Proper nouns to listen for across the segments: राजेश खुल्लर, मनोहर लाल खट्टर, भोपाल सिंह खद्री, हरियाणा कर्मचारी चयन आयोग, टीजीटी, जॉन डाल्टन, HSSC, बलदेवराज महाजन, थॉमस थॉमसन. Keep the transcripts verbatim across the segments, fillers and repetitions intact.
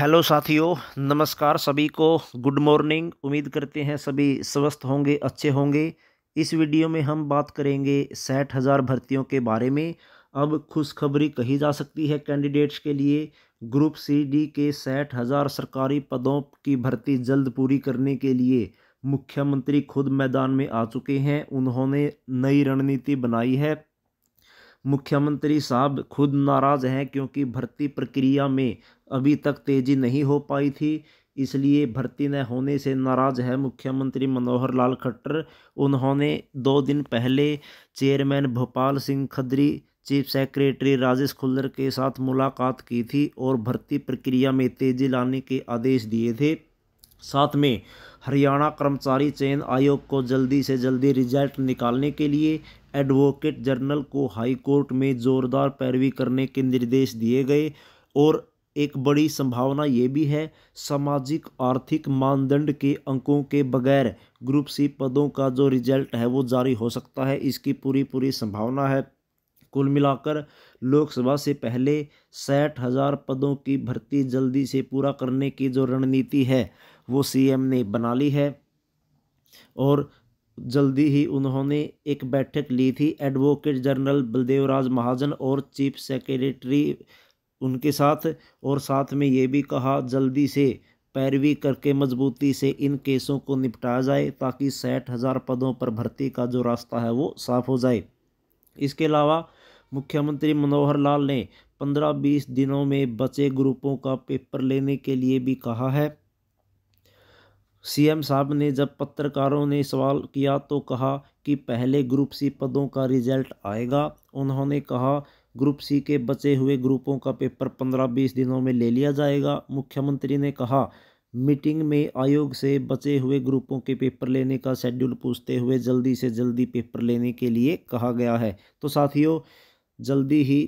Hello साथियों, नमस्कार सभी को, गुड मॉर्निंग। उम्मीद करते हैं सभी स्वस्थ होंगे, अच्छे होंगे। इस वीडियो में हम बात करेंगे साठ हज़ार भर्तियों के बारे में। अब खुशखबरी कही जा सकती है कैंडिडेट्स के लिए। ग्रुप सी डी के साठ हज़ार सरकारी पदों की भर्ती जल्द पूरी करने के लिए मुख्यमंत्री खुद मैदान में आ चुके हैं। उन्होंने नई रणनीति बनाई है। मुख्यमंत्री साहब खुद नाराज़ हैं क्योंकि भर्ती प्रक्रिया में अभी तक तेज़ी नहीं हो पाई थी, इसलिए भर्ती न होने से नाराज़ है मुख्यमंत्री मनोहर लाल खट्टर। उन्होंने दो दिन पहले chairman भोपाल सिंह खद्री, chief secretary राजेश खुल्लर के साथ मुलाकात की थी और भर्ती प्रक्रिया में तेज़ी लाने के आदेश दिए थे। साथ में हरियाणा कर्मचारी चयन आयोग को जल्दी से जल्दी रिजल्ट निकालने के लिए एडवोकेट जनरल को हाई कोर्ट में ज़ोरदार पैरवी करने के निर्देश दिए गए। और एक बड़ी संभावना ये भी है, सामाजिक आर्थिक मानदंड के अंकों के बगैर ग्रुप सी पदों का जो रिजल्ट है वो जारी हो सकता है, इसकी पूरी पूरी संभावना है। कुल मिलाकर लोकसभा से पहले साठ हज़ार पदों की भर्ती जल्दी से पूरा करने की जो रणनीति है वो सीएम ने बना ली है। और जल्दी ही उन्होंने एक बैठक ली थी एडवोकेट जनरल बलदेवराज महाजन और चीफ सेक्रेटरी उनके साथ, और साथ में ये भी कहा जल्दी से पैरवी करके मजबूती से इन केसों को निपटाया जाए ताकि साठ हज़ार पदों पर भर्ती का जो रास्ता है वो साफ हो जाए। इसके अलावा मुख्यमंत्री मनोहर लाल ने पंद्रह बीस दिनों में बचे ग्रुपों का पेपर लेने के लिए भी कहा है। सीएम साहब ने जब पत्रकारों ने सवाल किया तो कहा कि पहले ग्रुप सी पदों का रिजल्ट आएगा। उन्होंने कहा ग्रुप सी के बचे हुए ग्रुपों का पेपर पंद्रह बीस दिनों में ले लिया जाएगा। मुख्यमंत्री ने कहा मीटिंग में आयोग से बचे हुए ग्रुपों के पेपर लेने का शेड्यूल पूछते हुए जल्दी से जल्दी पेपर लेने के लिए कहा गया है। तो साथियों, जल्दी ही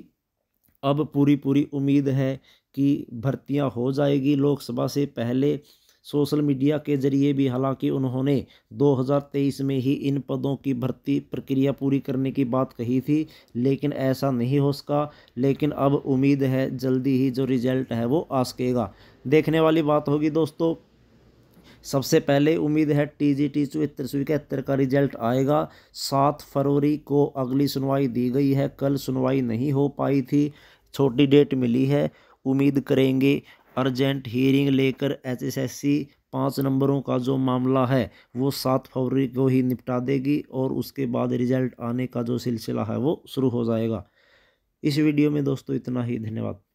अब पूरी पूरी उम्मीद है कि भर्तियां हो जाएगी लोकसभा से पहले। सोशल मीडिया के जरिए भी हालांकि उन्होंने दो हज़ार तेईस में ही इन पदों की भर्ती प्रक्रिया पूरी करने की बात कही थी, लेकिन ऐसा नहीं हो सका। लेकिन अब उम्मीद है जल्दी ही जो रिजल्ट है वो आ सकेगा। देखने वाली बात होगी दोस्तों। सबसे पहले उम्मीद है टीजीटी चौहत्तर सौ इकहत्तर का रिजल्ट आएगा। सात फरवरी को अगली सुनवाई दी गई है, कल सुनवाई नहीं हो पाई थी, छोटी डेट मिली है। उम्मीद करेंगे अर्जेंट हीयरिंग लेकर एच एस एस सी पाँच नंबरों का जो मामला है वो सात फरवरी को ही निपटा देगी और उसके बाद रिजल्ट आने का जो सिलसिला है वो शुरू हो जाएगा। इस वीडियो में दोस्तों इतना ही, धन्यवाद।